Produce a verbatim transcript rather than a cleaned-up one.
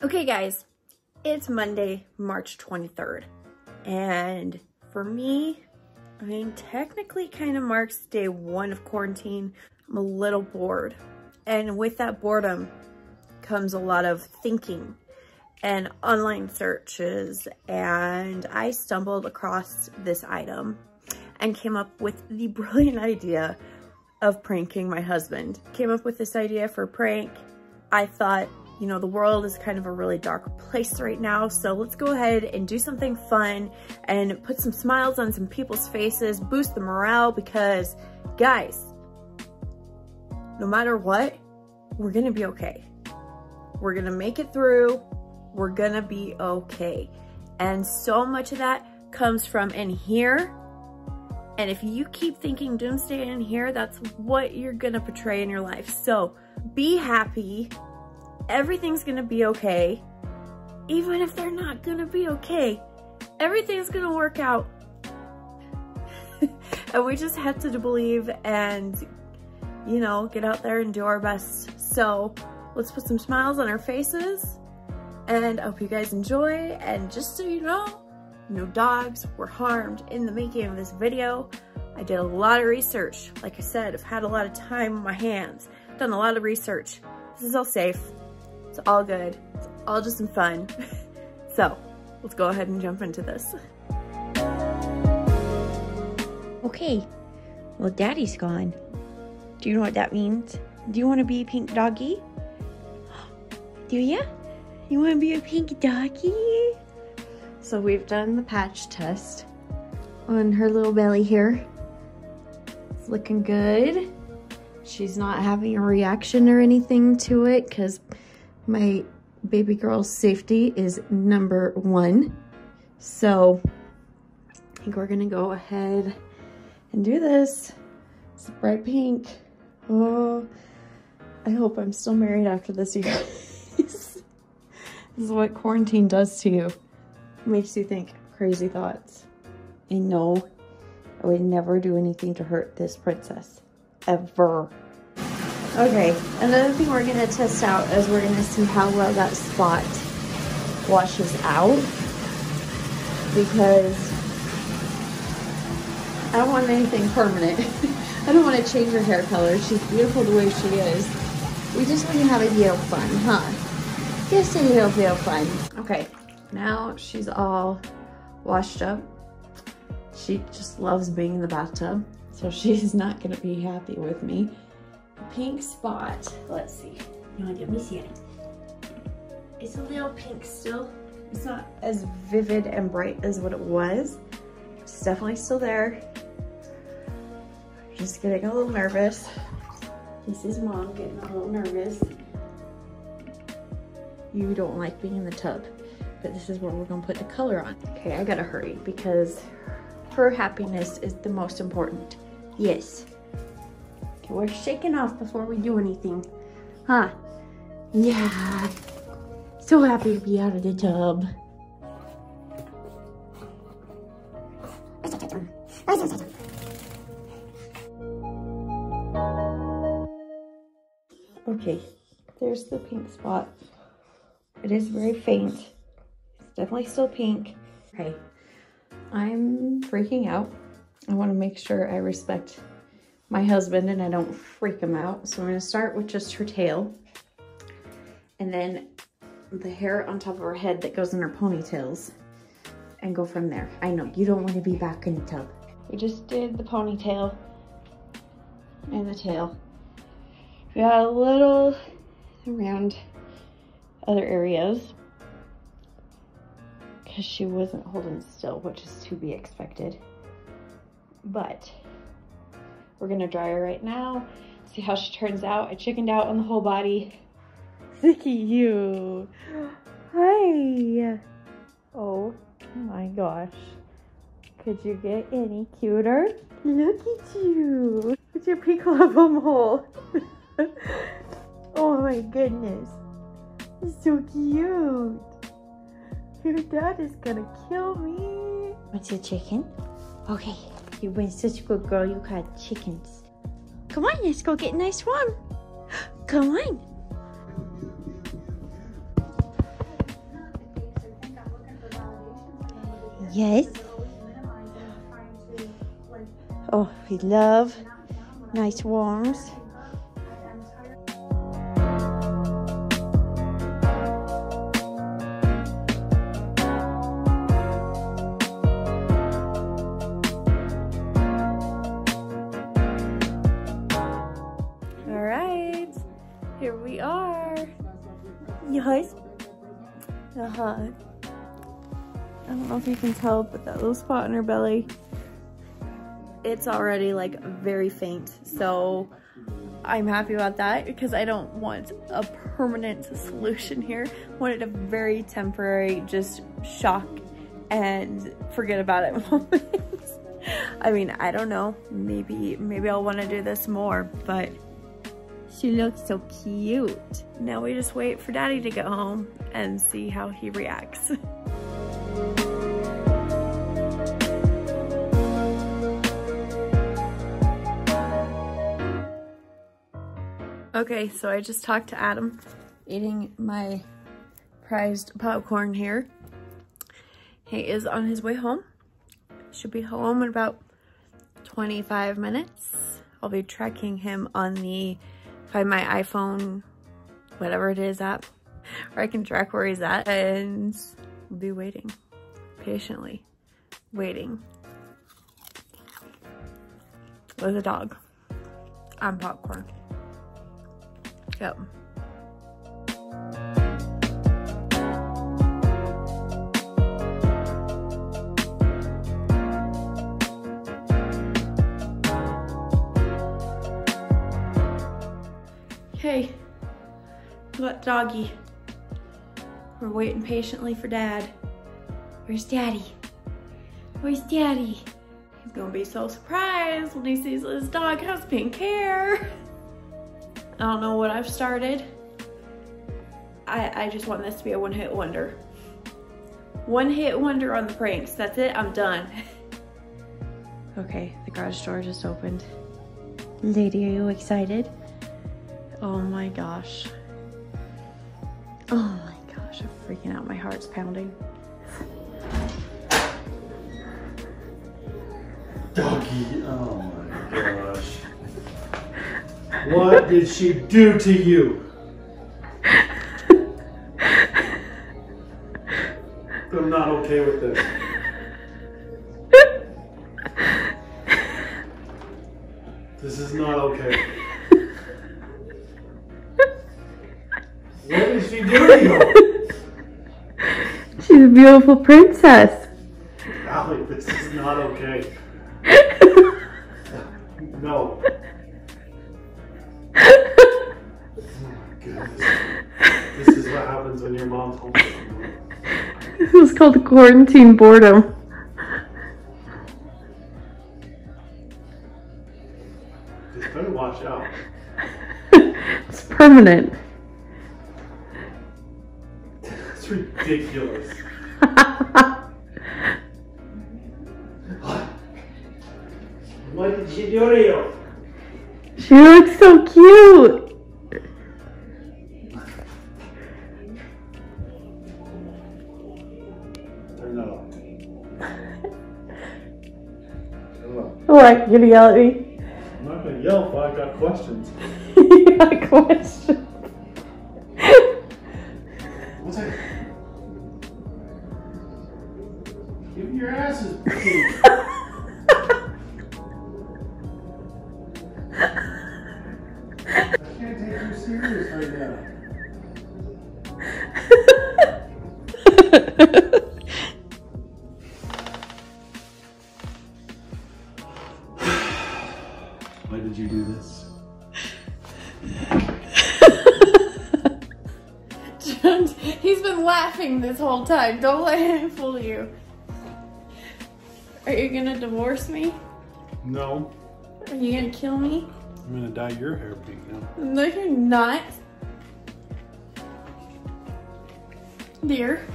Okay guys, it's Monday, March twenty-third. And for me, I mean, technically kind of marks day one of quarantine. I'm a little bored. And with that boredom comes a lot of thinking and online searches. And I stumbled across this item and came up with the brilliant idea of pranking my husband. Came up with this idea for a prank. I thought, you know, the world is kind of a really dark place right now, so let's go ahead and do something fun and put some smiles on some people's faces, boost the morale, because guys, no matter what, we're gonna be okay. We're gonna make it through, we're gonna be okay. And so much of that comes from in here, and if you keep thinking doomsday in here, that's what you're gonna portray in your life. So be happy. Everything's gonna be okay. Even if they're not gonna be okay, everything's gonna work out. And we just had to believe and, you know, get out there and do our best. So let's put some smiles on our faces, and I hope you guys enjoy. And just so you know, no dogs were harmed in the making of this video. I did a lot of research. Like I said, I've had a lot of time on my hands, done a lot of research. This is all safe. It's all good. It's all just some fun. So let's go ahead and jump into this. Okay, well, daddy's gone. Do you know what that means? Do you want to be a pink doggy? Do ya? You want to be a pink doggy? So we've done the patch test on her little belly here. It's looking good. She's not having a reaction or anything to it, because my baby girl's safety is number one. So I think we're gonna go ahead and do this. It's bright pink. Oh, I hope I'm still married after this, you guys. This is what quarantine does to you. It makes you think crazy thoughts. And no, I would never do anything to hurt this princess, ever. Okay, another thing we're gonna test out is we're gonna see how well that spot washes out, because I don't want anything permanent. I don't want to change her hair color. She's beautiful the way she is. We just want to have a little fun, huh? Just a little bit of fun. Okay, now she's all washed up. She just loves being in the bathtub, so she's not gonna be happy with me. Pink spot. Let's see. You want to let me see it? It's a little pink still. It's not as vivid and bright as what it was. It's definitely still there. Just getting a little nervous. This is mom getting a little nervous. You don't like being in the tub, but this is where we're gonna put the color on. Okay, I gotta hurry because her happiness is the most important. Yes. We're shaking off before we do anything, huh? Yeah, so happy to be out of the tub. Okay, there's the pink spot. It is very faint. It's definitely still pink. Okay, I'm freaking out. I want to make sure I respect my husband and I don't freak him out. So I'm gonna start with just her tail, and then the hair on top of her head that goes in her ponytails, and go from there. I know, you don't wanna be back in the tub. We just did the ponytail and the tail. We got a little around other areas, because she wasn't holding still, which is to be expected. But we're gonna dry her right now, see how she turns out. I chickened out on the whole body. Look at you. Hi. Oh my gosh. Could you get any cuter? Look at you. It's your pink love hole. Oh my goodness. It's so cute. Your dad is gonna kill me. What's your chicken? Okay. You've been such a good girl, you got chickens. Come on, let's go get nice warm. Come on. Yes. Oh, we love nice warmth. Here we are. Yes. Uh-huh. I don't know if you can tell, but that little spot on her belly, it's already like very faint. So I'm happy about that because I don't want a permanent solution here. I wanted a very temporary, just shock and forget about it moment. I mean, I don't know. Maybe, maybe I'll want to do this more, but she looks so cute. Now we just wait for Daddy to get home and see how he reacts. Okay, so I just talked to Adam, eating my prized popcorn here. He is on his way home. Should be home in about twenty-five minutes. I'll be tracking him on the find my iPhone, whatever it is app, or I can track where he's at and be waiting, patiently waiting with a dog on popcorn. Yep. Hey, what doggy? We're waiting patiently for Dad. Where's Daddy? Where's Daddy? He's gonna be so surprised when he sees his dog has pink hair. I don't know what I've started. I, I just want this to be a one-hit wonder. One-hit wonder on the pranks. That's it, I'm done. Okay, the garage door just opened. Lady, are you excited? Oh my gosh. Oh my gosh, I'm freaking out. My heart's pounding. Doggy, oh my gosh. What did she do to you? I'm not okay with this. This is not okay. What is she doing here? She's a beautiful princess. Golly, this is not okay. No. Oh my goodness. This is what happens when your mom's home. This is called quarantine boredom. Just better watch out. It's permanent. Ridiculous. What did she do to you? She looks so cute. Turn it off. What? You're gonna yell at me? I'm not gonna yell, but I got questions. You got questions. What's that? Give your asses. I can't take you serious right now. Why did you do this? John, he's been laughing this whole time. Don't let him fool you. Are you gonna divorce me? No. Are you gonna kill me? I'm gonna dye your hair pink now. No, you're not. Dear.